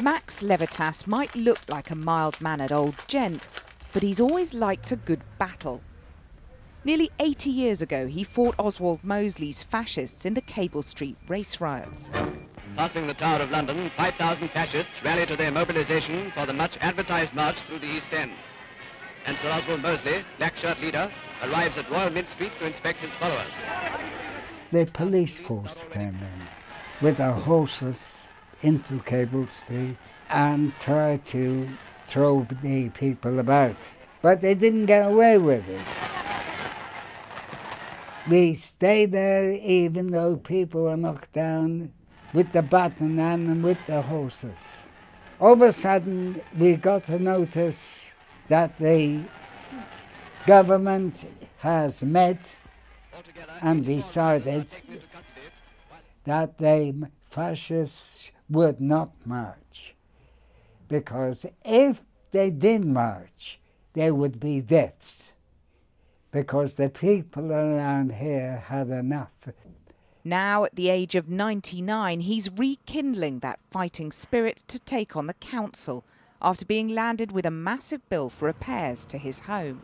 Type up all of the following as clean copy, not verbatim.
Max Levitas might look like a mild-mannered old gent, but he's always liked a good battle. Nearly 80 years ago, he fought Oswald Mosley's fascists in the Cable Street race riots. Passing the Tower of London, 5,000 fascists rally to their mobilisation for the much-advertised march through the East End. And Sir Oswald Mosley, black shirt leader, arrives at Royal Mid Street to inspect his followers. The police force came in with their horses into Cable Street and tried to throw the people about, but they didn't get away with it. We stayed there even though people were knocked down with the baton and with the horses. All of a sudden, we got a notice that the government has met and decided that the fascists would not march, because if they did march, there would be deaths, because the people around here had enough. Now, at the age of 99, he's rekindling that fighting spirit to take on the council after being landed with a massive bill for repairs to his home.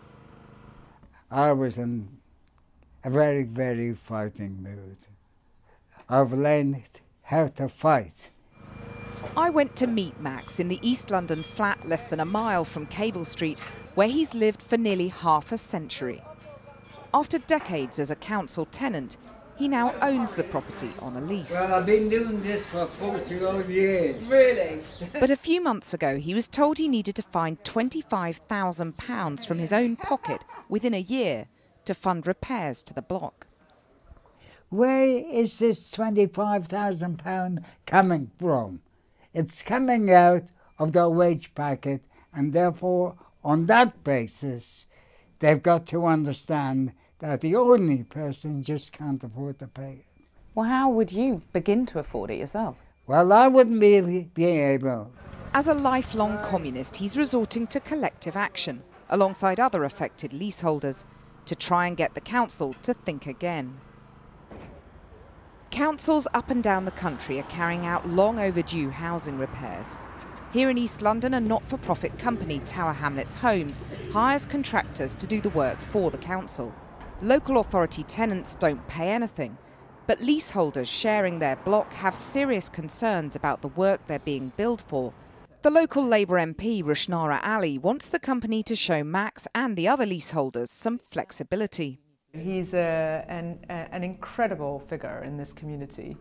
I was in a very, very fighting mood. I've learned how to fight. I went to meet Max in the East London flat less than a mile from Cable Street, where he's lived for nearly half a century. After decades as a council tenant, he now owns the property on a lease. Well, I've been doing this for 40 odd years. Really? But a few months ago, he was told he needed to find £25,000 from his own pocket within a year to fund repairs to the block. Where is this £25,000 coming from? It's coming out of their wage packet, and therefore, on that basis, they've got to understand that the ordinary person just can't afford to pay it. Well, how would you begin to afford it yourself? Well, I wouldn't be able. As a lifelong communist, he's resorting to collective action, alongside other affected leaseholders, to try and get the council to think again. Councils up and down the country are carrying out long overdue housing repairs. Here in East London, a not-for-profit company, Tower Hamlets Homes, hires contractors to do the work for the council. Local authority tenants don't pay anything, but leaseholders sharing their block have serious concerns about the work they're being billed for. The local Labour MP, Rushanara Ali, wants the company to show Max and the other leaseholders some flexibility. He's an incredible figure in this community.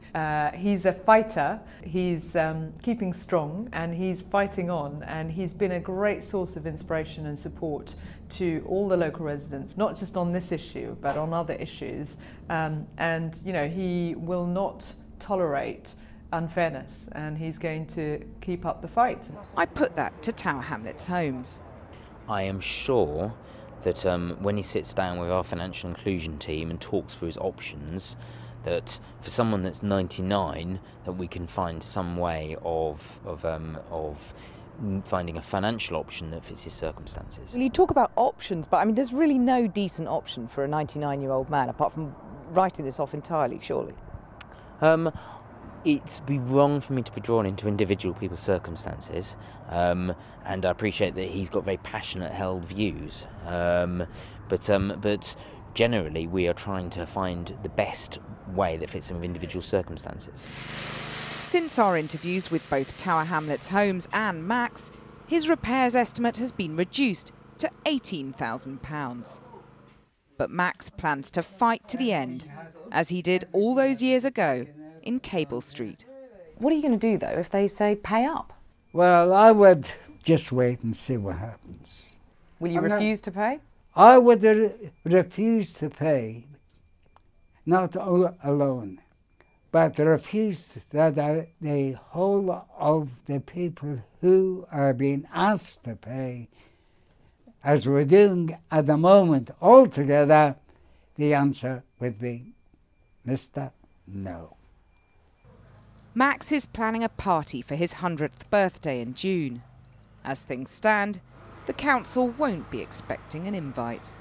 He's a fighter, he's keeping strong, and he's fighting on, and he's been a great source of inspiration and support to all the local residents, not just on this issue but on other issues, and you know, he will not tolerate unfairness, and he's going to keep up the fight. I put that to Tower Hamlets Homes. I am sure that when he sits down with our financial inclusion team and talks through his options, that for someone that's 99, that we can find some way of finding a financial option that fits his circumstances. Well, you talk about options, but I mean, there's really no decent option for a 99-year-old man apart from writing this off entirely, surely. It'd be wrong for me to be drawn into individual people's circumstances, and I appreciate that he's got very passionate held views, but generally we are trying to find the best way that fits in with individual circumstances. Since our interviews with both Tower Hamlets Homes and Max, his repairs estimate has been reduced to £18,000. But Max plans to fight to the end, as he did all those years ago in Cable Street. What are you going to do, though, if they say pay up? Well, I would just wait and see what happens. Will you refuse to pay? I would refuse to pay, not alone, but refuse that the whole of the people who are being asked to pay, as we're doing at the moment altogether. The answer would be, Mr. No. Max is planning a party for his 100th birthday in June. As things stand, the council won't be expecting an invite.